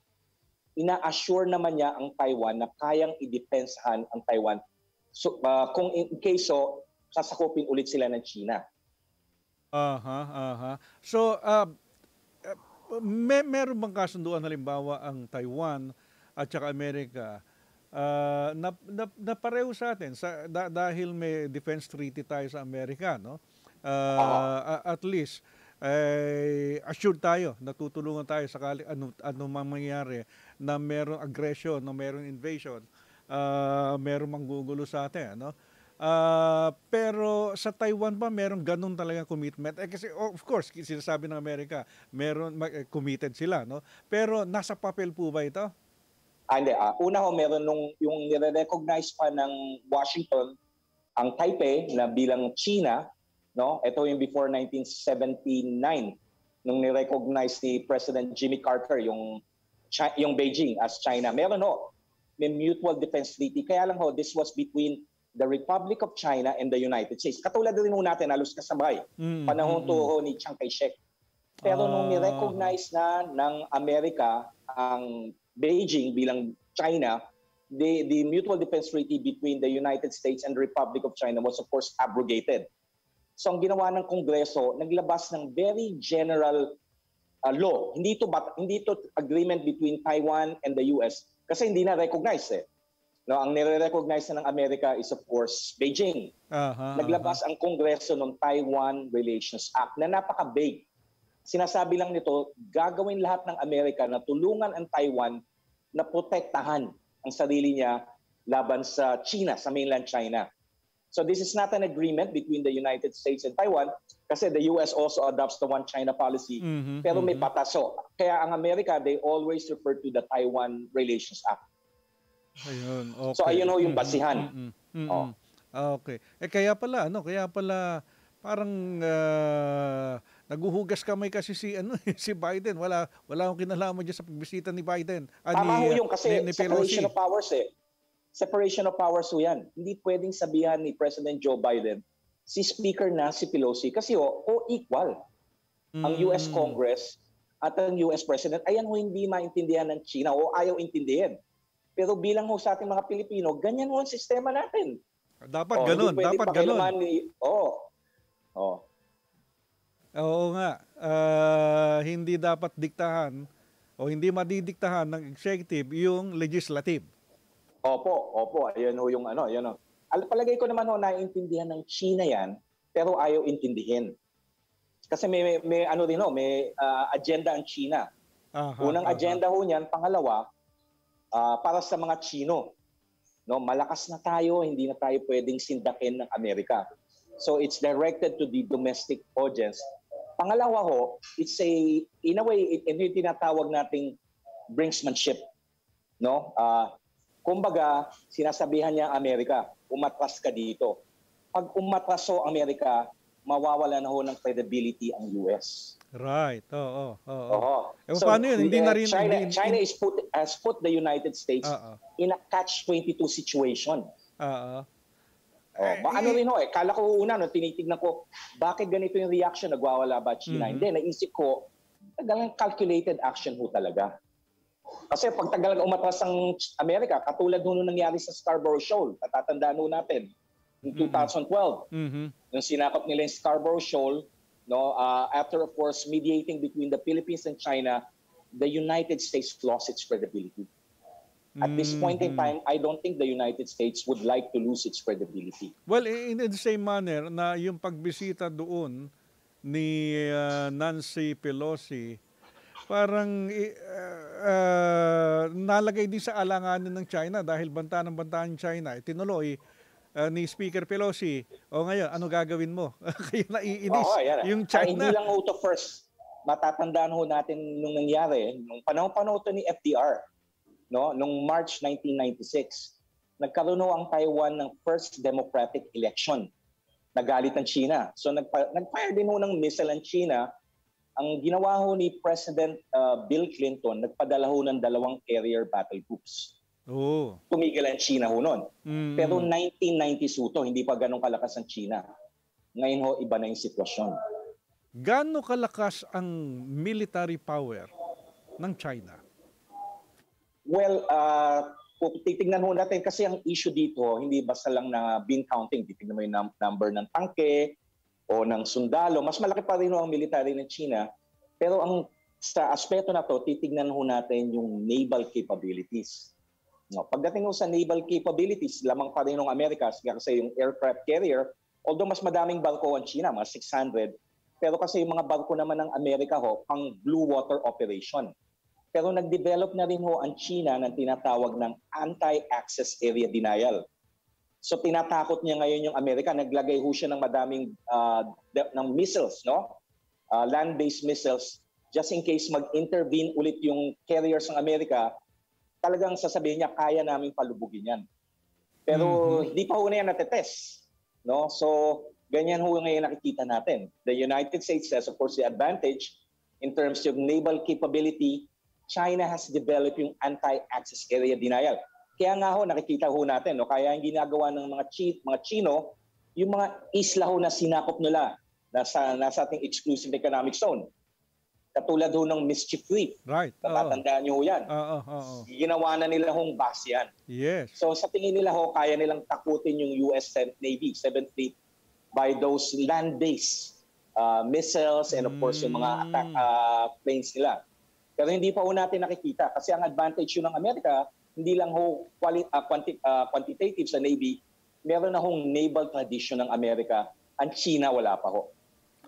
ina-assure naman niya ang Taiwan na kayang i-depensahan ang Taiwan. So, kung in case, sasakupin ulit sila ng China. So, meron bang kasunduan halimbawa ang Taiwan at saka Amerika na pareho sa atin dahil may defense treaty tayo sa Amerika, no? At least assured tayo, natutulungan tayo sakali anumang mangyari na merong aggression, na merong invasion, merong manggugulo sa atin, no? Pero sa Taiwan ba merong ganun talaga commitment? Kasi of course sinasabi ng Amerika meron, committed sila, no? Pero nasa papel po ba ito? Hindi. Una ho, meron yung nire-recognize pa ng Washington ang Taipei na bilang China, no? Ito yung before 1979 nung nire-recognize ni President Jimmy Carter yung yung Beijing as China. Meron ho, may mutual defense treaty. Kaya lang ho, this was between the Republic of China and the United States. Katulad din ho natin, halos kasabay. Panahon to ho ni Chiang Kai-shek. Pero nung ni-recognize na ng Amerika ang Beijing bilang China, the mutual defense treaty between the United States and the Republic of China was of course abrogated. So ang ginawa ng Kongreso, naglabas ng very general law. Hindi ito agreement between Taiwan and the US kasi hindi na recognized eh. No, ang nire-recognize na ng Amerika is of course Beijing. Naglabas ang Kongreso ng Taiwan Relations Act na napaka-vague. Sinasabi lang nito, gagawin lahat ng Amerika na tulungan ang Taiwan na protektahan ang sarili niya laban sa China, sa mainland China. So this is not an agreement between the United States and Taiwan kasi the US also adopts the One China policy pero may pataso. Kaya ang Amerika, they always refer to the Taiwan Relations Act. Ayun, okay. So ayun ho yung basihan. Okay. Eh kaya pala parang naguhugas kamay kasi si Biden. Wala akong kinalaman diyan sa pagbisita ni Biden. Tama ho yung kasi ni separation of powers eh. Separation of powers ho yan. Hindi pwedeng sabihan ni President Joe Biden si Speaker Nancy Pelosi kasi ho equal. Ang US Congress at ang US President, ayan ho hindi maintindihan ng China o ayaw intindihin. Pero bilang ho sa ating mga Pilipino, ganyan ho ang sistema natin. Dapat ganun. Oo nga. Hindi dapat diktahan o hindi madidiktahan ng executive yung legislative. Opo. Ayun ho yung ano, yun ho. Palagay ko naman ho naiintindihan ng China yan, pero ayaw intindihin. Kasi may agenda ang China. Unang agenda ho niyan, pangalawa, para sa mga Chino, no, malakas na tayo, hindi na tayo pwedeng sindakin ng Amerika. So it's directed to the domestic audience. Pangalawa ho, it's in a way, yung tinatawag nating brinksmanship, no? Kumbaga, sinasabihan niya Amerika, umatras ka dito. Pag umatras ho Amerika, mawawala na ho ng credibility ang US. Right. So paano yun? Hindi na rin China has put the United States in a catch-22 situation. Ano rin ho eh. Kala ko una, no, tinitignan ko, bakit ganito yung reaction? Nagwawala ba China? Hindi, naisip ko, talagang calculated action ho talaga. Kasi pag tagal umatras ang Amerika, katulad ho nung nangyari sa Scarborough Shoal, natatandaan ho natin, in 2012, yung sinakop nila yung Scarborough Shoal. No, after of course mediating between the Philippines and China, the United States lost its credibility. At this point in time, I don't think the United States would like to lose its credibility. Well, in the same manner na yung pagbisita doon ni Nancy Pelosi, parang nalagay din sa alanganin ng China dahil bantaan ng China, tinuloy ni Speaker Pelosi, ngayon, ano gagawin mo? Kayo naiinis yung China. Hindi lang to first. Matatandaan ho natin nung nangyari, nung panahon to ni FDR, no? Nung March 1996, nagkaroon ho ang Taiwan ng first democratic election. Nagalit ang China. So nag-fire din ho ng missile ang China. Ang ginawa ho ni President Bill Clinton, nagpadala ho ng 2 carrier battle groups. Tumigil ang China ho noon. Pero 1990s ho to, hindi pa ganun kalakas ang China. Ngayon ho, iba na yung sitwasyon. Gano'ng kalakas ang military power ng China? Well, titignan ho natin kasi ang issue dito, hindi basta lang na bean counting. Titignan mo yung number ng tanke o ng sundalo. Mas malaki pa rin ho ang military ng China. Pero sa aspeto na to, titignan ho natin yung naval capabilities. No, pagdating ho sa naval capabilities, lamang pa rin ng Amerika kasi yung aircraft carrier, although mas madaming barko ang China, mga 600, pero kasi yung mga barko naman ng Amerika ho, pang blue water operation. Pero nag-develop na rin ho ang China ng tinatawag ng anti-access area denial. So tinatakot niya ngayon yung Amerika, naglagay ho siya ng madaming ng missiles, no? Land-based missiles, just in case mag-intervene ulit yung carriers ng Amerika, talagang sasabihin niya, kaya namin palubugin yan. Pero hindi pa ho na yan natetest. No? So, ganyan ho ngayon nakikita natin. The United States has, of course, the advantage in terms of naval capability China has developed yung anti-access area denial. Kaya nga ho, nakikita ho natin, no? Kaya yung ginagawa ng mga Chino, yung mga isla ho na sinakop nila nasa ating exclusive economic zone. Katulad ho ng Mischief Reef. Right. Natatandaan nyo ho yan. Ginawa na nila hong base yan. Yes. So sa tingin nila ho, kaya nilang takutin yung US Navy, 7th Fleet, by those land-based missiles and of course yung mga attack planes nila. Pero hindi pa ho natin nakikita kasi ang advantage yun ng Amerika, hindi lang ho quantitative sa Navy, meron na hong naval tradition ng Amerika. Ang China wala pa ho.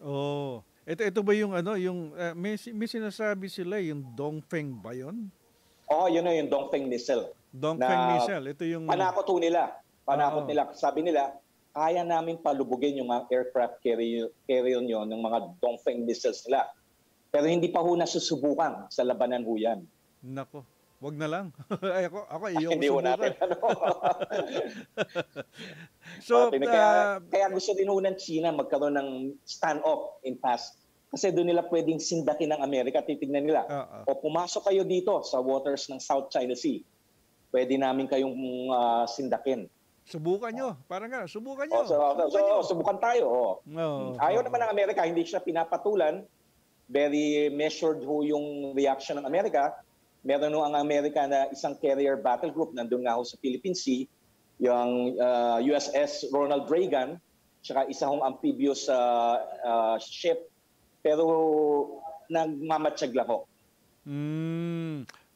Oh. Ito ba yung ano, yung may sinasabi sila yung Dongfeng ba yun? Oo, yun na yung Dongfeng missile. Dongfeng missile, ito yung panakot nila. Panakot nila, sabi nila, kaya namin palubugin yung mga aircraft carrier nyo ng mga Dongfeng missiles nila. Pero hindi pa ho nasusubukan sa labanan ho yan. Nako. Wag na lang. Ay, ako iyong hindi subukan. Natin, ano? So, kaya gusto din ho ng China magkaroon ng stand-off in past. Kasi doon nila pwedeng sindakin ng Amerika, titignan nila. O pumasok kayo dito sa waters ng South China Sea, pwede namin kayong sindakin. Subukan nyo. Parang nga, subukan nyo. Subukan tayo. Ayaw naman ng Amerika, hindi siya pinapatulan. Very measured ho yung reaction ng Amerika. Meron ho ang Amerika na isang carrier battle group, nandun nga ho sa Philippine Sea, yung USS Ronald Reagan, tsaka isa hong amphibious ship, pero nagmamatsyag lang ho.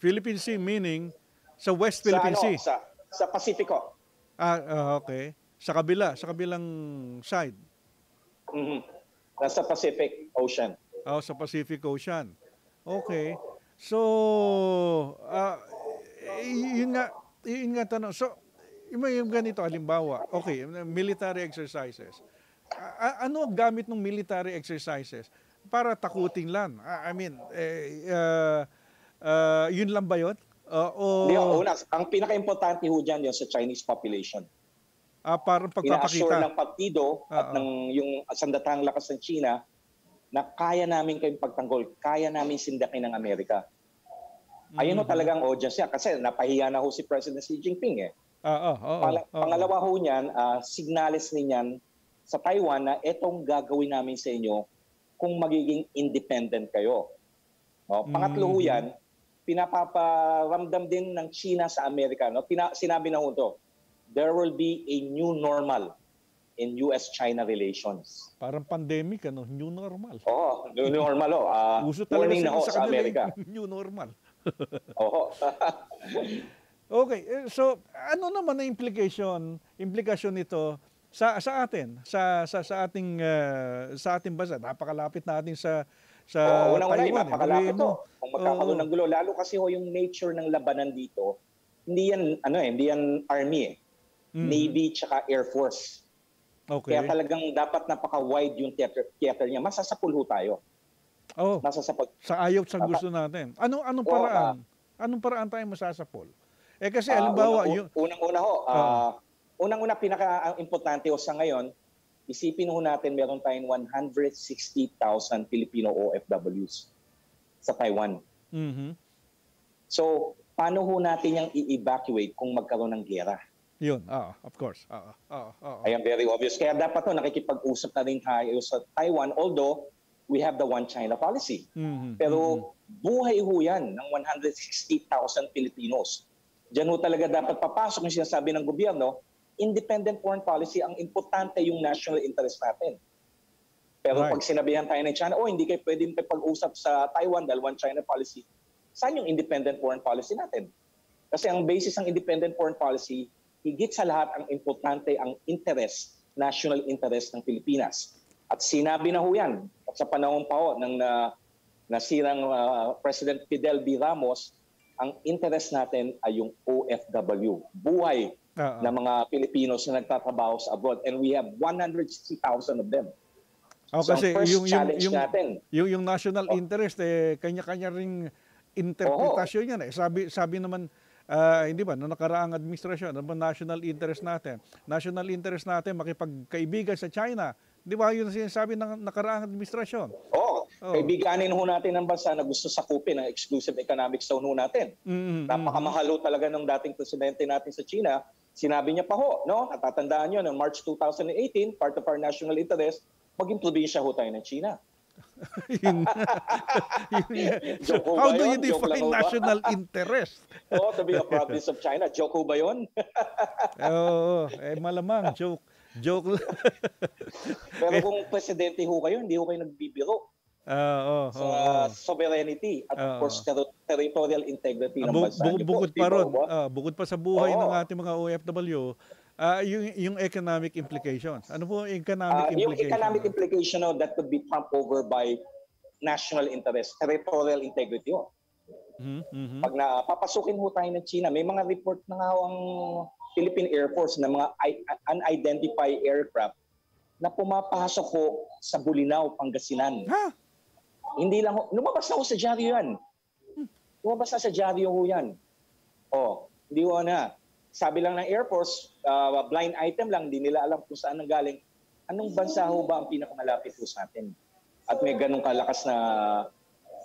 Philippine Sea meaning sa West Philippine Sea? Sa Pacifico. Okay. Sa kabilang side? Nasa Pacific Ocean. Sa Pacific Ocean. Okay. So, yun nga tanong. So, yung ganito, halimbawa, okay, military exercises. Ano ang gamit ng military exercises? Para takutin lang. Yun lang ba yun? Ang pinaka-importante ho dyan yun sa Chinese population. Parang pagpapakita. Ina-assure ng partido at ng yung sandatang lakas ng China, na kaya namin kayong pagtanggol, kaya namin sindakin ng Amerika. Ayun ho talagang audience niya kasi napahiya na ho si President Xi Jinping eh. Pangalawa ho niyan, signals niyan sa Taiwan na etong gagawin namin sa inyo kung magiging independent kayo. Pangatlo ho yan, pinapaparamdam din ng China sa Amerika. Sinabi na ho ito, there will be a new normal in US-China relations. Parang pandemic, ano? New normal. Oo, new normal. Uso talaga sa Amerika. New normal. Oo. Okay, so ano naman ang implication nito sa atin, sa ating bansa? Napakalapit natin sa Taiwan. Napakalapit to. Kung magkakaroon ng gulo, lalo kasi ho yung nature ng labanan dito, hindi yan army eh. Navy tsaka Air Force. Okay. Kaya talagang dapat napaka-wide yung theater niya. Masasapul ho tayo. Masasapul. Sa ayaw sa gusto natin. Anong paraan? Anong paraan tayo masasapul? Eh kasi halimbawa yung unang-una ho, unang-una pinaka-importante ho sa ngayon, isipin ho natin meron tayong 160,000 Filipino OFWs sa Taiwan. So, paano ho natin yung i-evacuate kung magkaroon ng giyera? Yun, of course. Ayan, very obvious. Kaya dapat no, nakikipag-usap na rin tayo sa Taiwan, although we have the One China policy. Pero buhay ho yan ng 160,000 Filipinos. Diyan ho talaga dapat papasok yung sinasabi ng gobyerno, independent foreign policy, ang importante yung national interest natin. Pero pag sinabihan tayo ng China, hindi kayo pwedeng pag-usap sa Taiwan dahil One China policy, saan yung independent foreign policy natin? Kasi ang basis ng independent foreign policy, higit sa lahat ang importante ang interest, national interest ng Pilipinas. At sinabi na ho yan, at sa panahon pa ho ng nasirang President Fidel B. Ramos, ang interest natin ay yung OFW, buhay ng mga Pilipinos na nagtatrabaho sa abroad. And we have 160,000 of them. So ang first challenge natin. Yung national interest, kanya-kanya ring interpretasyon yan. Sabi naman, hindi ba, noong nakaraang administrasyon, ano ba national interest natin? National interest natin makipagkaibigan sa China. Di ba yun ang sinasabi ng nakaraang administrasyon? Kaibiganin ho natin ang bansa na gusto sakupin ang exclusive economic zone ho natin. Napakamahalo talaga ng dating presidente natin sa China. Sinabi niya pa ho, no? Natatandaan niyo, ng March 2018, part of our national interest, maging probinsya ho tayo ng China. How do you define national interest? Oh, to be a province of China. Joke ho ba yun? Oo, eh malamang joke. Joke lang. Pero kung presidente ho kayo, hindi ho kayo nagbibiro. Sa sovereignty at of course territorial integrity ng bansa. Bukod pa sa buhay ng ating mga OFW, yung economic implications. Ano po yung economic implications? Yung economic implication that could be trumped over by national interest, territorial integrity. Pag napapasukin ho tayo ng China, may mga report na nga ang Philippine Air Force na mga unidentified aircraft na pumapasok ho sa Bulinaw, Pangasinan. Hindi lang ho. Lumabas na ho sa dyaryo yan. Lumabas na sa dyaryo ho yan. Hindi ho na. Sabi lang ng Air Force, blind item lang, hindi nila alam kung saan nanggaling. Anong bansa ho ba ang pinakamalapit ho sa atin? At may ganong kalakas na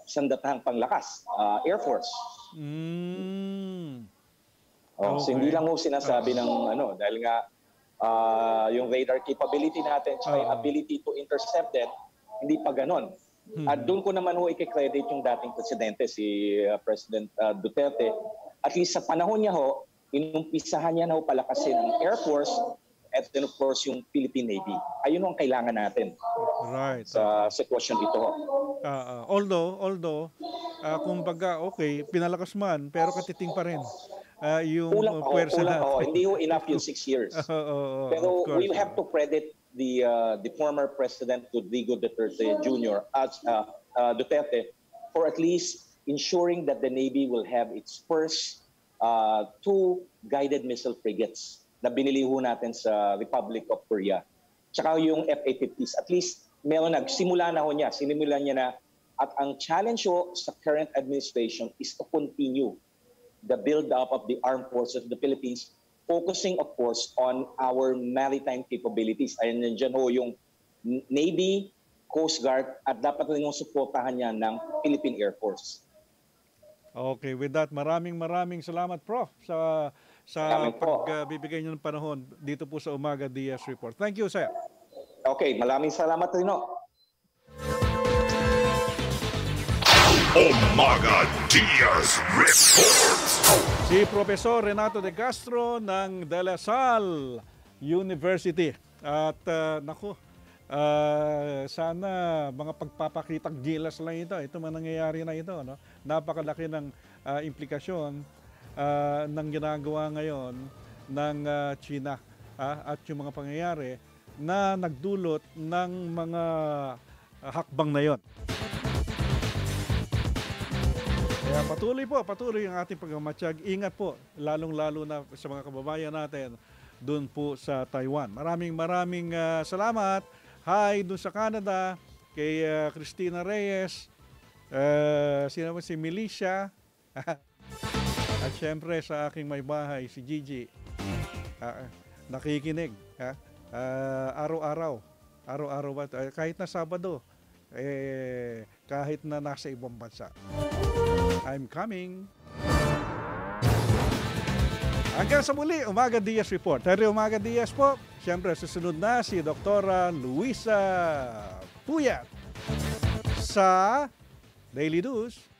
sandatahang panglakas, Air Force. So hindi lang ho sinasabi ng ano, dahil nga yung radar capability natin at yung ability to intercept it, hindi pa ganon. At doon ko naman ho i-credit yung dating presidente, si President Duterte. At least sa panahon niya ho, inumpisahan niya na palakasin ang Air Force at then of course yung Philippine Navy. Ayun ang kailangan natin sa sitwasyon ito. Although, kung baga, pinalakas man, pero katiting pa rin yung pwersa natin. Hindi ho enough yung 6 years. Pero we have to credit the former President Rodrigo Duterte Jr. as Duterte for at least ensuring that the Navy will have its first 2 guided missile frigates na binili ho natin sa Republic of Korea. Tsaka yung F-A-50s. At least, meron nagsimula na ho niya. Sinimulan niya na. At ang challenge ho sa current administration is to continue the build-up of the armed forces of the Philippines, focusing, of course, on our maritime capabilities. Ayan, nandiyan ho yung Navy, Coast Guard, at dapat rin yung suportahan niya ng Philippine Air Force. Okay, with that, maraming salamat, Prof, sa pagbibigay niyo ng panahon dito po sa Omaga Diaz Report. Thank you, sir. Okay, maraming salamat rin. Omaga Diaz Report. Si Professor Renato De Castro ng De La Salle University. At naku, sana mga pagpapakitang gilas lang ito. Ito man nangyayari na ito. No? Napakalaki ng implikasyon ng ginagawa ngayon ng China at yung mga pangyayari na nagdulot ng mga hakbang na yon. Kaya patuloy ang ating pagmamatsyag. Ingat po, lalong-lalo na sa mga kababayan natin doon po sa Taiwan. Maraming salamat. Hi doon sa Canada, kay Christina Reyes, si Milicia, at syempre sa aking may bahay, si Gigi. Nakikinig. Araw-araw ba? Kahit na Sabado, kahit na nasa ibang bansa. I'm coming. Hanggang sa muli, Omaga Diaz Report. Henry Omaga Diaz po. Siyempre, susunod na si Dr. Luisa Puyat sa Daily News.